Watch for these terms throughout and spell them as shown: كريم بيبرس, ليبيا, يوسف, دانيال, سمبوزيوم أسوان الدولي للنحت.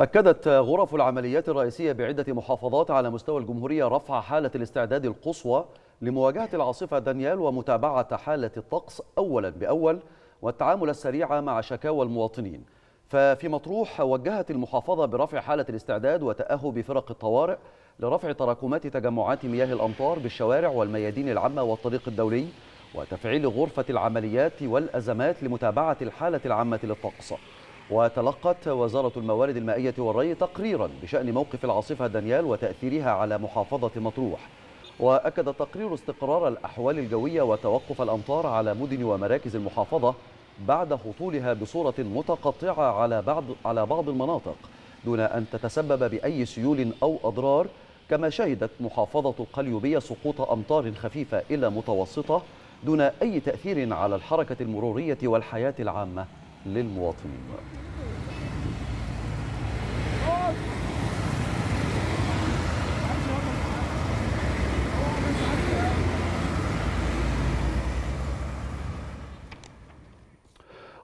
أكدت غرف العمليات الرئيسية بعدة محافظات على مستوى الجمهورية رفع حالة الاستعداد القصوى لمواجهة العاصفة دانيال ومتابعة حالة الطقس أولا بأول والتعامل السريع مع شكاوى المواطنين. ففي مطروح وجهت المحافظة برفع حالة الاستعداد وتأهب فرق الطوارئ لرفع تراكمات تجمعات مياه الأمطار بالشوارع والميادين العامة والطريق الدولي وتفعيل غرفة العمليات والأزمات لمتابعة الحالة العامة للطقس. وتلقت وزارة الموارد المائية والري تقريرا بشأن موقف العاصفة دانيال وتأثيرها على محافظة مطروح، وأكد التقرير استقرار الأحوال الجوية وتوقف الأمطار على مدن ومراكز المحافظة بعد هطولها بصورة متقطعة على بعض المناطق دون أن تتسبب بأي سيول أو أضرار، كما شهدت محافظة القليوبية سقوط أمطار خفيفة إلى متوسطة دون أي تأثير على الحركة المرورية والحياة العامة للمواطنين.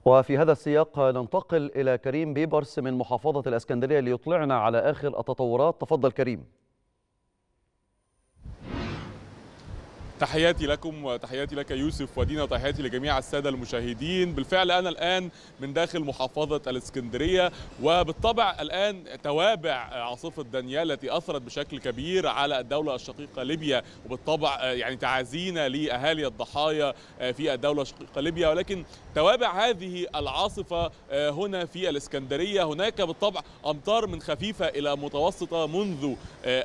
وفي هذا السياق ننتقل إلى كريم بيبرس من محافظة الإسكندرية ليطلعنا على آخر التطورات. تفضل كريم. تحياتي لكم وتحياتي لك يوسف ودينا وتحياتي لجميع السادة المشاهدين. بالفعل أنا الآن من داخل محافظة الإسكندرية، وبالطبع الآن توابع عاصفة دانيال التي أثرت بشكل كبير على الدولة الشقيقة ليبيا، وبالطبع يعني تعازينا لأهالي الضحايا في الدولة الشقيقة ليبيا، ولكن توابع هذه العاصفة هنا في الإسكندرية هناك بالطبع أمطار من خفيفة إلى متوسطة منذ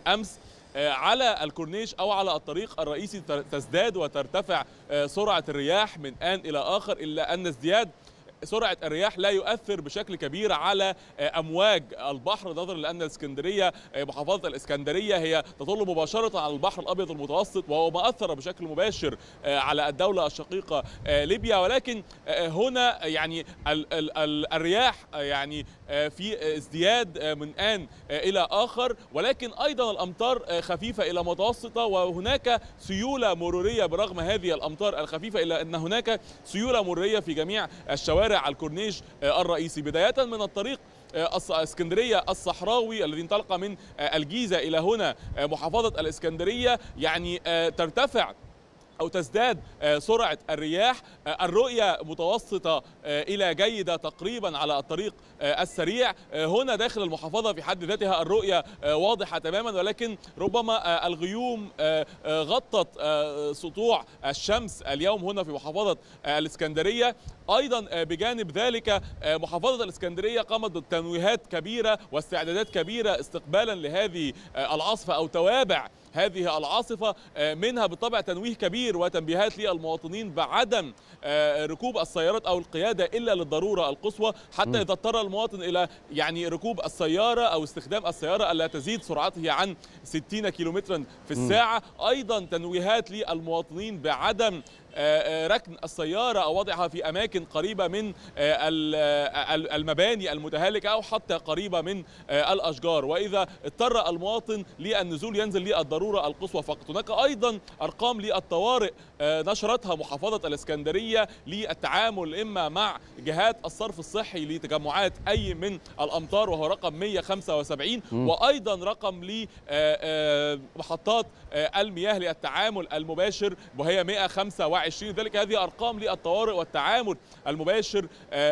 أمس. على الكورنيش أو على الطريق الرئيسي تزداد وترتفع سرعة الرياح من آن إلى آخر، إلا أن ازدياد سرعة الرياح لا يؤثر بشكل كبير على أمواج البحر، نظرا لأن الإسكندرية محافظة الإسكندرية هي تطل مباشرة على البحر الأبيض المتوسط، وهو ما أثر بشكل مباشر على الدولة الشقيقة ليبيا. ولكن هنا يعني الرياح يعني في ازدياد من آن إلى آخر، ولكن أيضا الأمطار خفيفة إلى متوسطة، وهناك سيولة مرورية برغم هذه الأمطار الخفيفة، إلا أن هناك سيولة مرورية في جميع الشوارع على الكورنيش الرئيسي، بداية من الطريق الإسكندرية الصحراوي الذي انطلق من الجيزة إلى هنا محافظة الإسكندرية. يعني ترتفع أو تزداد سرعة الرياح، الرؤية متوسطة إلى جيدة تقريبا على الطريق السريع. هنا داخل المحافظة في حد ذاتها الرؤية واضحة تماما، ولكن ربما الغيوم غطت سطوع الشمس اليوم هنا في محافظة الإسكندرية. أيضا بجانب ذلك محافظة الإسكندرية قامت بتنويهات كبيرة واستعدادات كبيرة استقبالا لهذه العاصفة أو توابع هذه العاصفة، منها بالطبع تنويه كبير وتنبيهات للمواطنين بعدم ركوب السيارات أو القيادة إلا للضرورة القصوى، حتى إذا اضطر المواطن إلى يعني ركوب السيارة أو استخدام السيارة ألا تزيد سرعته عن 60 كيلومترا في الساعة. أيضا تنويهات للمواطنين بعدم ركن السيارة أو وضعها في أماكن قريبة من المباني المتهالكة أو حتى قريبة من الأشجار، وإذا اضطر المواطن للنزول ينزل للضرورة القصوى فقط. هناك أيضا أرقام للطوارئ نشرتها محافظة الإسكندرية للتعامل إما مع جهات الصرف الصحي لتجمعات أي من الأمطار، وهو رقم 175، وأيضا رقم لمحطات المياه للتعامل المباشر وهي 125. ذلك هذه أرقام للطوارئ والتعامل المباشر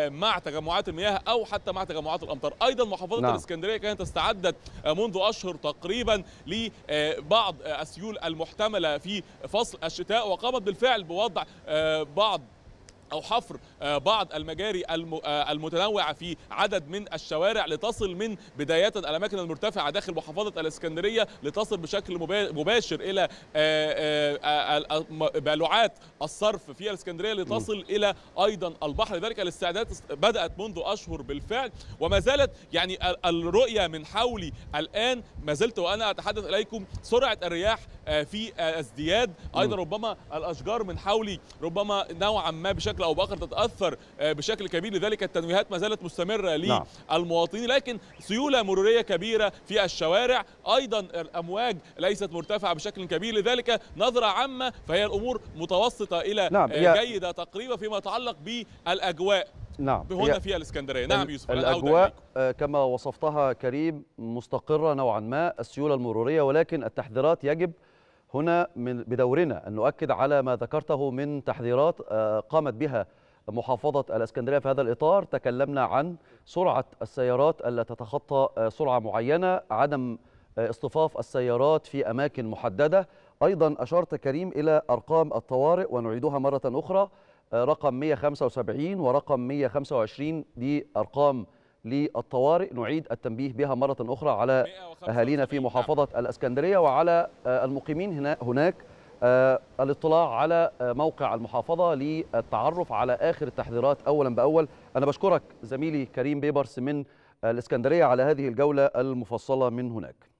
مع تجمعات المياه أو حتى مع تجمعات الأمطار. أيضا محافظة الإسكندرية كانت استعدت منذ أشهر تقريبا لبعض السيول المحتملة في فصل الشتاء، وقامت بالفعل بوضع بعض أو حفر بعض المجاري المتنوعة في عدد من الشوارع لتصل من بداية الأماكن المرتفعة داخل محافظة الإسكندرية لتصل بشكل مباشر إلى بلوعات الصرف في الإسكندرية لتصل إلى أيضا البحر. لذلك الاستعدادات بدأت منذ أشهر بالفعل، وما زالت يعني الرؤية من حولي الآن ما زلت وأنا أتحدث إليكم سرعة الرياح في ازدياد، أيضا ربما الأشجار من حولي ربما نوعا ما بشكل أو بآخر تتأثر بشكل كبير، لذلك التنويهات ما زالت مستمرة للمواطنين. لكن سيولة مرورية كبيرة في الشوارع، أيضا الأمواج ليست مرتفعة بشكل كبير، لذلك نظرة عامة فهي الأمور متوسطة إلى جيدة تقريبا فيما يتعلق بالأجواء. نعم هنا في الاسكندريه. نعم يوسف، الاجواء كما وصفتها كريم مستقره نوعا ما، السيوله المروريه، ولكن التحذيرات يجب هنا بدورنا ان نؤكد على ما ذكرته من تحذيرات قامت بها محافظة الاسكندرية في هذا الإطار. تكلمنا عن سرعة السيارات التي تتخطى سرعة معينة، عدم اصطفاف السيارات في أماكن محددة. أيضا أشرت كريم إلى أرقام الطوارئ ونعيدها مرة أخرى، رقم 175 ورقم 125 دي أرقام للطوارئ، نعيد التنبيه بها مرة أخرى على أهالينا في محافظة الاسكندرية وعلى المقيمين هناك الاطلاع على موقع المحافظة للتعرف على آخر التحذيرات أولا بأول. أنا بشكرك زميلي كريم بيبرس من الإسكندرية على هذه الجولة المفصلة من هناك.